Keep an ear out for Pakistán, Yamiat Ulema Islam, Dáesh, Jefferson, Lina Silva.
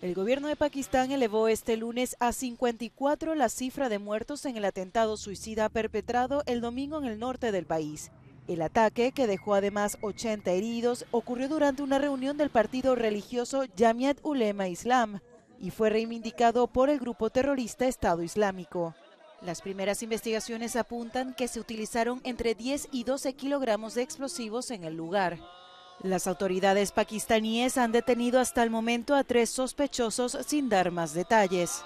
El gobierno de Pakistán elevó este lunes a 54 la cifra de muertos en el atentado suicida perpetrado el domingo en el norte del país. El ataque, que dejó además 80 heridos, ocurrió durante una reunión del partido religioso Yamiat Ulema Islam y fue reivindicado por el grupo terrorista Estado Islámico. Las primeras investigaciones apuntan que se utilizaron entre 10 y 12 kilogramos de explosivos en el lugar. Las autoridades pakistaníes han detenido hasta el momento a 3 sospechosos sin dar más detalles.